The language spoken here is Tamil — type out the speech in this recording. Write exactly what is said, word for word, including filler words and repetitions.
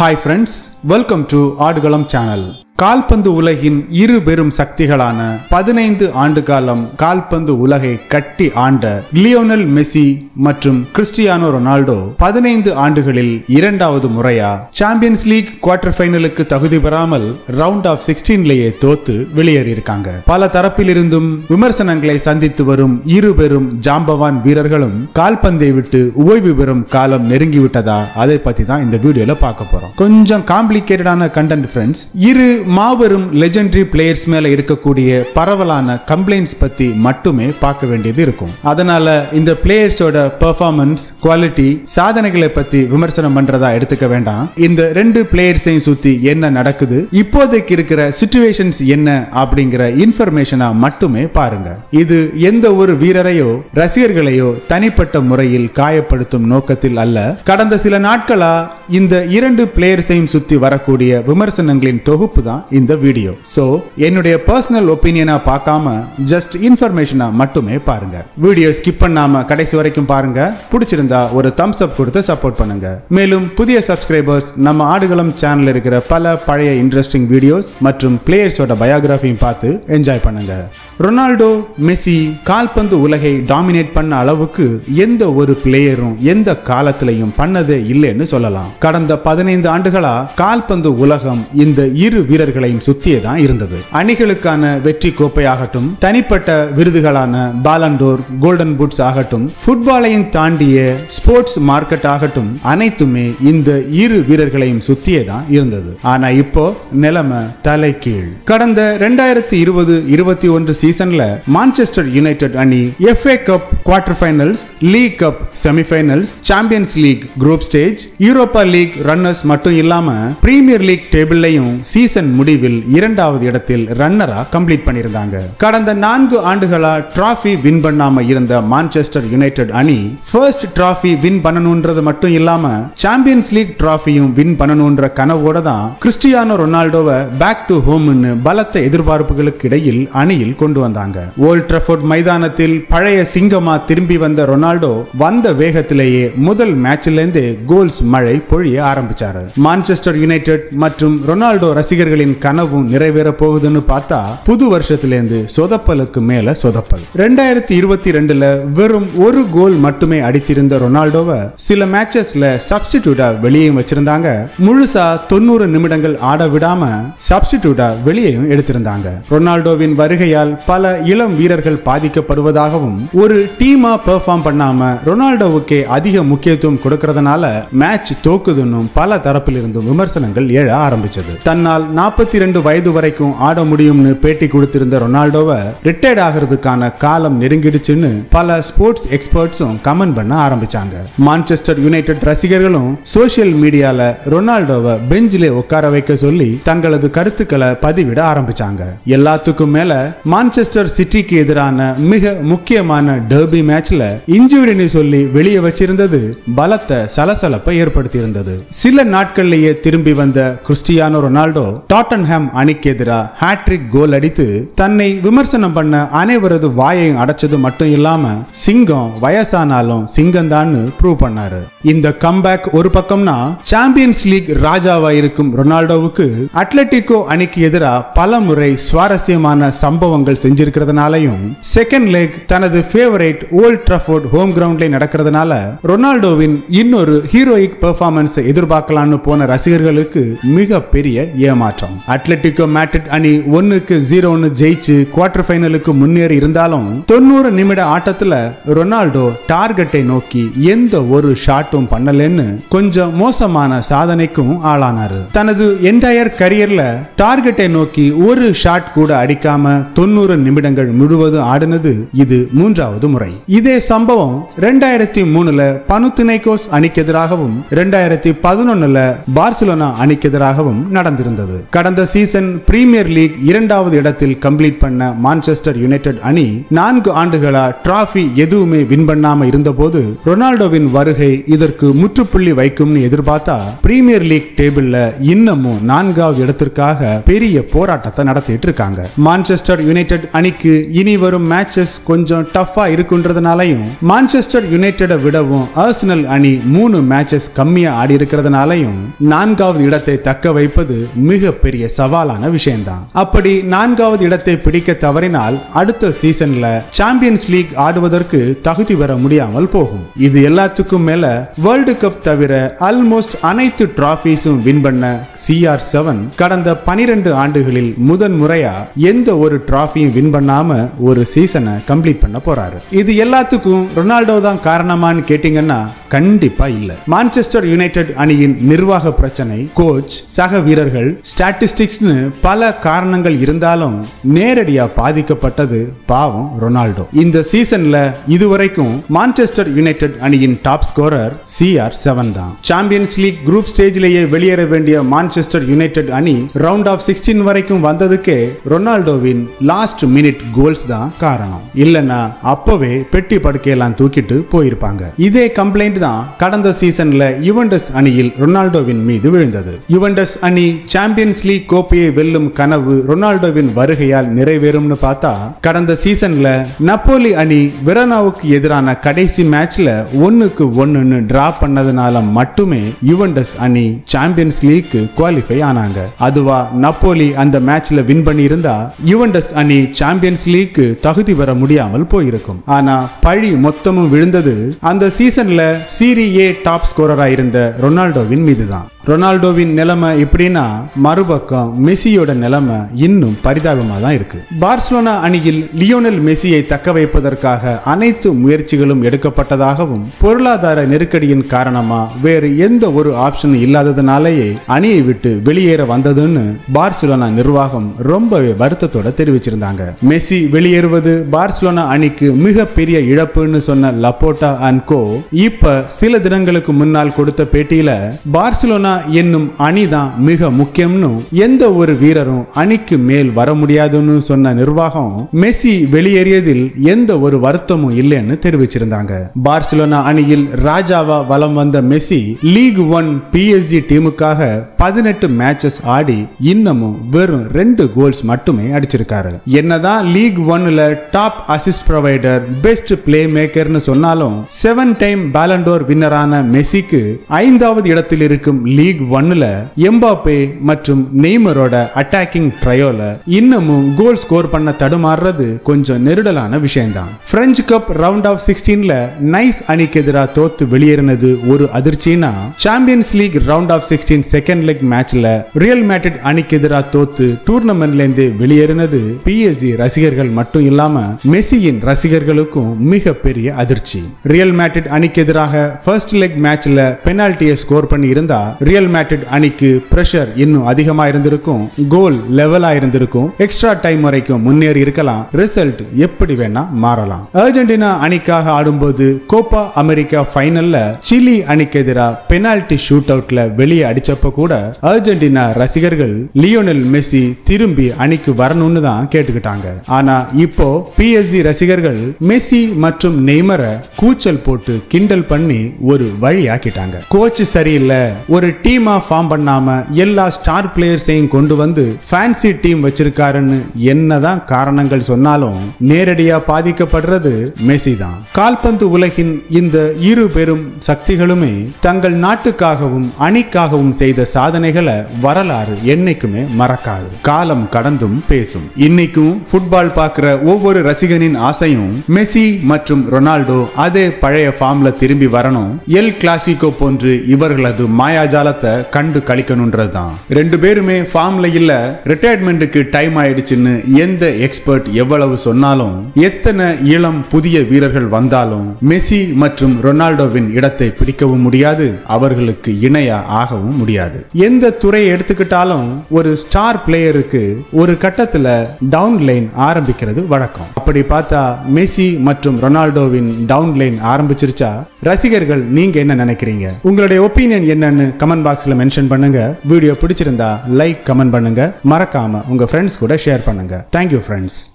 Hi friends, welcome to Aadukalam channel. கால்பந்து உலகின் இரு பெரும் சக்திகளான பதினைந்து ஆண்டு காலம் கால்பந்து உலகை கட்டி ஆண்ட லியோனல் மெஸ்ஸி மற்றும் கிறிஸ்டியானோ ரொனால்டோ பதினைந்து ஆண்டுகளில் இரண்டாவது முறையா சாம்பியன்ஸ் லீக் குவார்டர் ஃபைனலுக்கு தகுதி பெறாமல் ரவுண்ட் ஆஃப் சிக்ஸ்டீன்லேயே தோத்து வெளியேறியிருக்காங்க. பல தரப்பிலிருந்தும் விமர்சனங்களை சந்தித்து வரும் இரு பெரும் ஜாம்பவான் வீரர்களும் கால்பந்தை விட்டு ஓய்வு பெறும் காலம் நெருங்கிவிட்டதா, அதை பத்தி தான் இந்த வீடியோல பார்க்க போறோம். கொஞ்சம் காம்ப்ளிகேட்டடான கண்டென்ட் ஃப்ரெண்ட்ஸ். இரு மாபெரும் லெஜெண்டரி பிளேயர்ஸ் மேல இருக்கக்கூடிய பரவலான கம்ப்ளைண்ட்ஸ் பத்தி மட்டுமே பார்க்க வேண்டியது இருக்கும். அதனால இந்த பிளேயர்ஸோட பெர்ஃபார்மன்ஸ், குவாலிட்டி, சாதனைகளை பத்தி விமர்சனம் பண்றதா எடுத்துக்க வேண்டாம். இந்த ரெண்டு பிளேயர்ஸையும் சுத்தி என்ன நடக்குது, இப்போதைக்கு இருக்கிற சிச்சுவேஷன்ஸ் என்ன அப்படிங்கிற இன்ஃபர்மேஷனா மட்டுமே பாருங்க. இது எந்த ஒரு வீரரையோ ரசிகர்களையோ தனிப்பட்ட முறையில் காயப்படுத்தும் நோக்கத்தில் அல்ல. கடந்த சில நாட்களா இந்த இரண்டு பிளேயர்ஸையும் சுத்தி வரக்கூடிய விமர்சனங்களின் தொகுப்பு தான் இந்த வீடியோ. சோ என்னுடைய பர்சனல் ஒபினியனா பார்க்காம ஜஸ்ட் இன்ஃபர்மேஷனா மட்டுமே பாருங்க. வீடியோ ஸ்கிப் பண்ணாம கடைசி வரைக்கும் பாருங்க. பிடிச்சிருந்தா ஒரு தம்ஸ் அப் கொடுத்து சப்போர்ட் பண்ணுங்க. மேலும் புதிய சப்ஸ்கிரைபர்ஸ் நம்ம ஆடுகளம் சேனல் இருக்கிற பல பழைய இன்ட்ரெஸ்டிங் வீடியோஸ் மற்றும் பிளேயர்ஸோட பயோகிராஃபியும் பார்த்து என்ஜாய் பண்ணுங்க. ரொனால்டோ, மெஸ்ஸி கால்பந்து உலகை டாமினேட் பண்ண அளவுக்கு எந்த ஒரு பிளேயரும் எந்த காலத்திலையும் பண்ணதே இல்லைன்னு சொல்லலாம். கடந்த பதினைந்து ஆண்டுகளா கால்பந்து உலகம் இந்த இரு வீரர்களையும் சுத்தியே தான் இருந்தது. அணிகளுக்கான வெற்றி கோப்பையாகட்டும், தனிப்பட்ட விருதுகளான பாலண்டோர், கோல்டன் பூட்ஸ் ஆகட்டும், ஃபுட்பாலையும் தாண்டிய ஸ்போர்ட்ஸ் மார்க்கெட் ஆகட்டும், அனைத்துமே இந்த இரு வீரர்களையும் சுத்தியே தான் இருந்தது. ஆனா இப்போ நிலைமை தலை கீழ். கடந்த ரெண்டாயிரத்தி இருபது இருபத்தி ஒன்று சீசன்ல மான்செஸ்டர் யுனைடெட் அணி FA cup quarter finals, league cup semifinals, champions league group stage, Europa league runners மட்டும் இல்லாம பிரீமியர் லீக் டேபிள்லையும் சீசன் முடிவில் இரண்டாவது இடத்தில் ரன்னரா கம்ப்ளீட் பண்ணியிருந்தாங்க. கடந்த நான்கு ஆண்டுகளா டிராஃபி வின் பண்ணாம இருந்த மான்செஸ்டர் யுனைடெட் அணி ஃபர்ஸ்ட் டிராஃபி வின் பண்ணணும்ன்றது மட்டும் இல்லாம சாம்பியன்ஸ் லீக் டிராஃபியும் வின் பண்ணணும்ன்ற கனவோட தான் கிறிஸ்டியானோ ரொனால்டோவை பேக் டு ஹோம்னு பலத்த எதிர்பார்ப்புகளுக்கு இடையில் அணியில் கொண்டு வந்தாங்க. ஓல்ட் ட்ராஃபோர்ட் மைதானத்தில் பழைய சிங்கமா திரும்பி வந்த ரொனால்டோ வந்த வேகத்திலேயே முதல் மேட்சில இருந்து கோல்ஸ் மழை பொழிய ஆரம்பிச்சாரு. மான்செஸ்டர் யுனைடெட் மற்றும் ரொனால்டோ ரசிகர்களின் கனவும் நிறைவேற போகுதுன்னு பார்த்தா புது வருஷத்திலிருந்து சொதப்பலுக்கு மேல சொதப்பல். ரெண்டாயிரத்தி இருபத்தி ரெண்டுல வெறும் ஒரு கோல் மட்டுமே அடித்திருந்த ரொனால்டோவை சில மேட்சஸ்ல சப்ஸ்டிடியூட்டா வெளியே வச்சிருந்தாங்க. முழுசா தொண்ணூறு நிமிடங்கள் ஆட விடாம சப்ஸ்டிடியூட்டா வெளியேயும் எடுத்திருந்தாங்க. ரொனால்டோவின் வருகையால் பல இளம் வீரர்கள் பாதிக்கப்படுவதாகவும் ஒரு டீமா பெர்ஃபார்ம் பண்ணாம ரொனால்டோவுக்கே அதிக முக்கியத்துவம் கொடுக்கறதுனால மேட்ச் தோக்குதுன்னு பல தரப்பிலிருந்தும் விமர்சனங்கள் எழ ஆரம்பிச்சது. தன்னால் நாற்பத்தி ரெண்டு வயது வரைக்கும் ஆட முடியும்னு பேட்டி கொடுத்திருந்த ரொனால்டோவை ரிட்டையர்ட் ஆகிறதுக்கான காலம் நெருங்கிடுச்சுன்னு பல ஸ்போர்ட்ஸ் எக்ஸ்பர்ட்ஸும் கமெண்ட் பண்ண ஆரம்பிச்சாங்க. மான்செஸ்டர் யுனைடெட் ரசிகர்களும் சோசியல் மீடியால ரொனால்டோவை பெஞ்சிலே உட்கார வைக்க சொல்லி தங்களது கருத்துக்களை பதிவிட ஆரம்பிச்சாங்க. எல்லாத்துக்கும் மேல மான்செஸ்டர் சிட்டிக்கு எதிரான மிக முக்கியமான டர்பி மேட்ச்ல இன்ஜூரின்னு சொல்லி வெளியே வச்சிருந்தது பலத்த சலசலப்பை ஏற்படுத்தி இருந்தது. சில நாட்கள்லேயே திரும்பி வந்த கிறிஸ்டியானோ ரொனால்டோ டாட்டன்ஹாம் அணிக்கு எதிராக ஹாட்ரிக் கோல் அடித்து தன்னை விமர்சனம் பண்ண அனைவரது வாயையும் அடைச்சது மட்டும் இல்லாம சிங்கம் வயசானாலும் சிங்கம் தான் ப்ரூவ் பண்ணாரு. இந்த கம்பேக் ஒரு பக்கம்னா சாம்பியன்ஸ் லீக் ராஜாவா இருக்கும் ரொனால்டோவுக்கு அட்லெட்டிகோ அணிக்கு எதிராக பல முறை சுவாரஸ்யமான சம்பவங்கள் செஞ்சிருக்கிறதுனாலையும், செகண்ட் லெக் தனது ஃபேவரேட் ஓல்ட் ட்ராஃபோர்ட் ஹோம் கிரவுண்ட்ல நடக்கிறதுனால ரொனால்டோவின் இன்னொரு ஹீரோயிக் பெர்ஃபார்மன்ஸ் எதிர்பார்க்கலாம்னு போன ரசிகர்களுக்கு மிக பெரிய ஏமாற்றம். அட்லெட்டிகோ மேட்ரிட் அணி ஒன்னுக்கு ஜீரோன்னு ஜெயிச்சு குவார்டர் ஃபைனலுக்கு முன்னேறி இருந்தாலும் தொண்ணூறு நிமிட ஆட்டத்துல ரொனால்டோ டார்கெட்டை நோக்கி எந்த ஒரு ஷாட்டும் பண்ணலன்னு கொஞ்சம் மோசமான சாதனைக்கும் ஆளானாரு. தனது என்டையர் கரியர்ல டார்கெட்டை நோக்கி ஒரு ஷாட் கூட அடிக்காம தொண்ணூறு நிமிடங்கள் முழுவதும் ஆடினது இது மூன்றாவது முறை. இதே சம்பவம் ரெண்டாயிரத்தி மூணுல பனுத்தினைகோஸ் அணிக்கு எதிராகவும் ரெண்டாயிரத்தி பதினொன்னுல பார்சலோனா அணிக்கு எதிராகவும் நடந்திருந்தது. கடந்த சீசன் பிரீமியர் லீக் இரண்டாவது இடத்தில் கம்ப்ளீட் பண்ண மான்செஸ்டர் யுனைடெட் அணி நான்கு ஆண்டுகளா டிராஃபி எதுவுமே வின் பண்ணாம இருந்தபோது ரொனால்டோவின் வருகை இதற்கு முற்றுப்புள்ளி வைக்கும்னு எதிர்பார்த்தா பிரீமியர் லீக் டேபிள்ல இன்னமும் நான்காவது இடத்திற்காக பெரிய போராட்டத்தை நடத்திட்டு இருக்காங்க. மான்செஸ்டர் யுனைடெட் அணிக்கு இனி வரும் மேட்சஸ் கொஞ்சம் டஃபா இருக்குன்றதுனாலையும் மான்செஸ்டர் யுனைடெட் விடவும் ஆர்சனல் அணி மூணு மேட்சஸ் கம்மியா ஆடி இருக்கிறதுனாலையும் நான்காவது இடத்தை தக்க வைப்பது மிக பெரிய சவாலான விஷயம்தான். அப்படி நான்காவது இடத்தை பிடிக்க தவறினால் அடுத்த சீசன்ல சாம்பியன்ஸ் லீக் ஆடுவதற்கு தகுதி பெற முடியாமல் போகும். இது எல்லாத்துக்கும் மேல வேர்ல்டு கப் தவிர ஆல்மோஸ்ட் அனைத்து டிராஃபீஸும் வின் பண்ண சிஆர் செவன் கடந்த பனிரெண்டு ஆண்டுகளில் முதன் முறையா எந்த ஒரு டிராஃபியும் வின் பண்ணாம ஒரு சீசனை கம்ப்ளீட் பண்ண போறாரு. இது எல்லாத்துக்கும் ரொனால்டோ தான் காரணமான்னு கேட்டீங்கன்னா கண்டிப்பா இல்ல. மான்செஸ்டர் யுனைடெட் அணியின் நிர்வாக பிரச்சனை, கோச், சக வீரர்கள், ஸ்டாட்டிஸ்டிக்ஸ்னு பல காரணங்கள் இருந்தாலும் நேரடியா பாதிக்கப்பட்டது பாவம் ரொனால்டோ. இந்த சீசன்ல இதுவரைக்கும் மான்செஸ்டர் யுனைடெட் அணியின் டாப் ஸ்கோரர் சிஆர் செவன் தான். சாம்பியன்ஸ் லீக் குரூப் ஸ்டேஜ்லேயே வெளியேற வேண்டிய மான்செஸ்டர் யுனைடெட் அணி ரவுண்ட் ஆஃப் சிக்ஸ்டீன் வரைக்கும் வந்ததுக்கே ரொனால்டோவின் லாஸ்ட் மினிட் கோல்ஸ் தான் காரணம். இல்லனா அப்பவே பெட்டி படுக்கையெல்லாம் தூக்கிட்டு போயிருப்பாங்க. இதே கம்ப்ளைண்ட் தான் கடந்த சீசன்ல யுவெண்டஸ் அணியில் ரொனால்டோவின் மீது விழுந்தது. யுவெண்டஸ் அணி சாம்பியன்ஸ் லீக் கோப்பையை வெல்லும் கனவு ரொனால்டோவின் வருகையால் நிறைவேறும்னு பார்த்தா கடந்த சீசன்ல நப்போலி அணி வெரனாவுக்கு எதிரான கடைசி மேட்ச்ல ஒன்னுக்கு ஒன்னு டிரா பண்ணதுனால மட்டுமே யுவெண்டஸ் அணி சாம்பியன்ஸ் லீக் குவாலிஃபை ஆனாங்க. அதுவா நப்போலி அந்த மேட்ச்ல வின் பண்ணி இருந்தா யுவெண்டஸ் அணி சாம்பியன்ஸ் லீக் தகுதி பெற முடியாமல் போயிருக்கும். ஆனா பழி மொத்தமும் விழுந்தது அந்த சீசன்ல சீரி ஏ டாப் ஸ்கோரரா இருந்த ரொனால்டோவின் மீதுதான். ரொனால்டோவின் நிலைமை இப்படின்னா மறுபக்கம் மெஸ்ஸியோட நிலைமை இன்னும் பரிதாபமாக தான் இருக்கு. பார்சலோனா அணியில் லியோனல் மெஸ்ஸியை தக்க வைப்பதற்காக அனைத்து முயற்சிகளும் எடுக்கப்பட்டதாகவும் பொருளாதார நெருக்கடியின் காரணமா வேறு எந்த ஒரு ஆப்ஷன் இல்லாததுனாலேயே அணியை விட்டு வெளியேற வந்ததுன்னு பார்சலோனா நிர்வாகம் ரொம்பவே வருத்தத்தோட தெரிவிச்சிருந்தாங்க. மெஸ்ஸி வெளியேறுவது பார்சலோனா அணிக்கு மிகப்பெரிய இழப்புன்னு சொன்ன லபோர்ட்டா அண்ட் கோ இப்ப சில தினங்களுக்கு முன்னால் கொடுத்த பேட்டியில பார்சலோனா என்னும் அணிதான் மிக முக்கியம்னு எந்த ஒரு வீரரும் அணிக்கு மேல் வர முடியாதுன்னு சொன்ன நிர்வாகம் மெஸ்ஸி வெளியேறியதில் எந்த ஒரு வருத்தமும் இல்லைன்னு தெரிவிச்சிருந்தாங்க. பார்சலோனா அணியில் ராஜாவா வலம் வந்த மெஸ்ஸி லீக் ஒன் பிஎஸ்ஜி டீமுக்காக பதினெட்டு மேட்சஸ் ஆடி இன்னமும் வெறும் ரெண்டு கோல்ஸ் மட்டுமே அடிச்சிருக்காரு. என்னதான் லீக் ஒன்ல top assist provider, best play மேக்கர்னு சொன்னாலும் செவன் டைம் பாலன் டோர் வின்னரான மெஸ்ஸிக்கு ஐந்தாவது இடத்தில் இருக்கும் லீக் ஒன்ல எம்பாப்பே மற்றும் நெய்மரோட அட்டாக்கிங் ட்ரையோல இன்னமும் கோல் ஸ்கோர் பண்ண தடுமாறுறது கொஞ்சம் நெருடலான விஷயம்தான். பிரெஞ்சு கப் ரவுண்ட் ஆஃப் சிக்ஸ்டீன்ல நைஸ் அணிக்கு எதிராக தோத்து வெளியேறினது ஒரு அதிர்ச்சினா champions league round of sixteen second leg மேட்ச்ல ரியல் மேட்ரிட் அணிக்கு எதிராக தோத்து டூர்னமெண்ட்ல இருந்து வெளியேறினது பிஎஸ்ஜி ரசிகர்கள் மட்டும் இல்லாம மெஸ்ஸியின் ரசிகர்களுக்கும் மிகப்பெரிய அதிர்ச்சி. ரியல் மேட்ரிட் அணிக்கு எதிராக ஃபர்ஸ்ட் லெக் மேட்ச்ல பெனால்ட்டியை ஸ்கோர் பண்ணி இருந்தா ரியல் மேட்ரிட் அணிக்கு பிரஷர் இன்னும் அதிகமா இருந்திருக்கும், கோல் லெவலா இருந்திருக்கும், எக்ஸ்ட்ரா டைம் வரைக்கும் முன்னேறி இருக்கலாம், ரிசல்ட் எப்படி வேணா மாறலாம். அர்ஜென்டினா அணிக்காக ஆடும்போது கோப்பா அமெரிக்கா ஃபைனல்ல சிலி அணிக்கு எதிராக பெனால்டி ஷூட் அவுட்ல வெளியே அடிச்சப்ப கூட அர்ஜென்டினா ரசிகர்கள் லியோனல் மெஸ்ஸி திரும்பி அணிக்கு வரணும்னு தான் கேட்டுக்கிட்டாங்க. ஆனா இப்போ பிஎஸ்ஜி ரசிகர்கள் மெஸ்ஸி மற்றும் நெய்மரை கூச்சல் போட்டு கிண்டல் பண்ணி ஒரு வழி ஆக்கிட்டாங்க. கோச் சரியில்லை, ஒரு டீமா ஃபார்ம் பண்ணாம எல்லா ஸ்டார் பிளேயர்ஸையும் கொண்டு வந்து ஃபேன்சி டீம் வச்சிருக்காருன்னு என்னதான் காரணங்கள் சொன்னாலும் நேரடியா பாதிக்கப்படுறது மெஸ்ஸி தான். கால்பந்து உலகின் இந்த இரு பெரும் சக்திகளுமே தங்கள் நாட்டுக்காகவும் அணிக்காகவும் செய்த சாதனைகளை வரலாறு என்னைக்குமே மறக்காது, காலம் கடந்தும் பேசும். இன்னைக்கும் ஃபுட்பால் பார்க்கிற ஒவ்வொரு ரசிகனின் ஆசையும் மெஸ்ஸி மற்றும் ரொனால்டோ அதே பழைய ஃபார்ம்ல திரும்பி வரணும், எல் கிளாசிகோ போன்று இவர்களது மாயா ஜாலத்தை கண்டு கழிக்கணும்ன்றதுதான். ரெண்டு பேருமே ஃபார்ம்ல இல்ல, ரிட்டையர்மெண்ட்டுக்கு டைம் ஆயிடுச்சுன்னு எந்த எக்ஸ்பர்ட் எவ்வளவு சொன்னாலும் எத்தனை இளம் புதிய வீரர்கள் வந்தாலும் மெஸ்ஸி மற்றும் ரொனால்டோவின் இடத்தை பிடிக்கவும் முடியாது, அவர்களுக்கு இணையா ஆகவும் முடியாது. எந்த துறையை எடுத்துக்கிட்டாலும் ஒரு ஸ்டார் பிளேயருக்கு ஒரு கட்டத்துல டவுன் லைன் ஆரம்பிக்கிறது வழக்கம். அப்படி பார்த்தா மெஸ்ஸி மற்றும் ரொனால்டோவின் டவுன் லைன் ஆரம்பிச்சிருச்சா ரசிகர்கள் நீங்க என்ன நினைக்கிறீங்க? உங்களுடைய ஒப்பீனியன் என்னன்னு கமெண்ட் கமெண்ட் பாக்ஸ்ல மென்ஷன் பண்ணுங்க. வீடியோ பிடிச்சிருந்தா லைக், கமெண்ட் பண்ணுங்க. மறக்காம உங்க ஃப்ரெண்ட்ஸ் கூட ஷேர் பண்ணுங்க. Thank you friends.